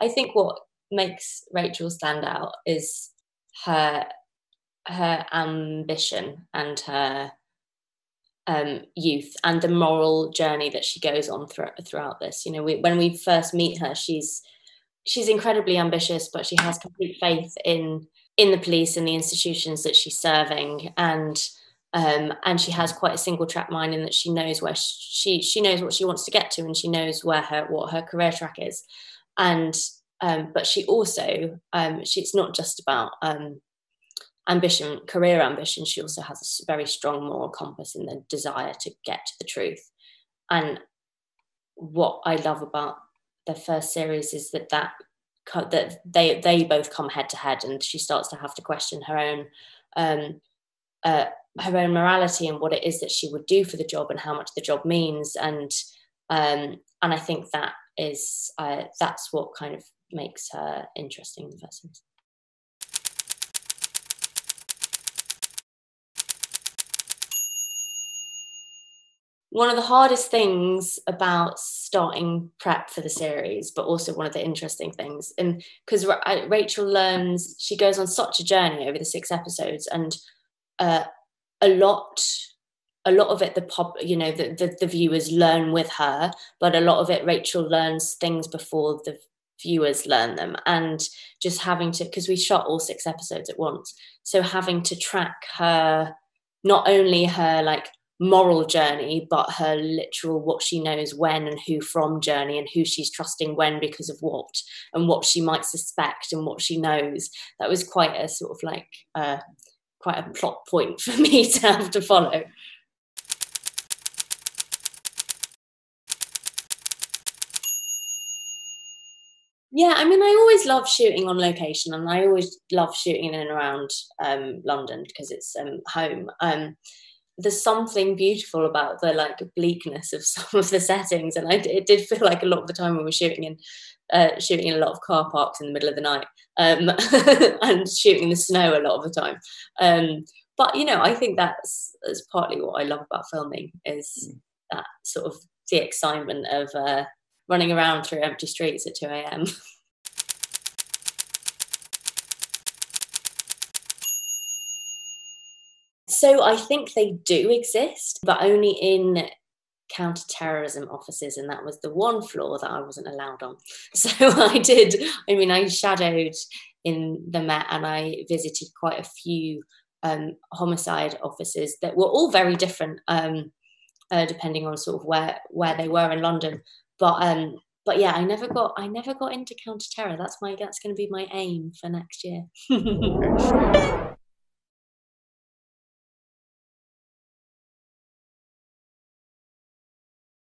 I think what makes Rachel stand out is her ambition and her youth and the moral journey that she goes on throughout this. You know, when we first meet her, she's incredibly ambitious, but she has complete faith in the police and the institutions that she's serving, and she has quite a single track mind in that she knows where she knows what she wants to get to, and she knows what her career track is. And but she also it's not just about ambition, career ambition. She also has a very strong moral compass in the desire to get to the truth. And what I love about the first series is that they both come head to head, and she starts to have to question her own morality and what it is that she would do for the job and how much the job means. And I think that is that's what kind of makes her interesting in the first series. One of the hardest things about starting prep for the series, but also one of the interesting things, and because Rachel learns, she goes on such a journey over the 6 episodes, and a lot of it, the viewers learn with her, but a lot of it, Rachel learns things before the viewers learn them, and just having to, because we shot all 6 episodes at once, so having to track her, not only her like moral journey, but her literal what she knows when and who from journey, and who she's trusting when because of what, and what she might suspect and what she knows. That was quite a sort of like quite a plot point for me to have to follow. Yeah, I mean, I always love shooting on location, and I always love shooting in and around London because it's home. There's something beautiful about the like bleakness of some of the settings, and it did feel like a lot of the time when we were shooting in a lot of car parks in the middle of the night, and shooting in the snow a lot of the time. But you know, I think that's partly what I love about filming, is that sort of the excitement of running around through empty streets at 2 a.m. So I think they do exist, but only in counter-terrorism offices, and that was the one floor that I wasn't allowed on. So I shadowed in the Met, and I visited quite a few homicide offices that were all very different, depending on sort of where they were in London. But yeah, I never got into counter-terror. That's going to be my aim for next year.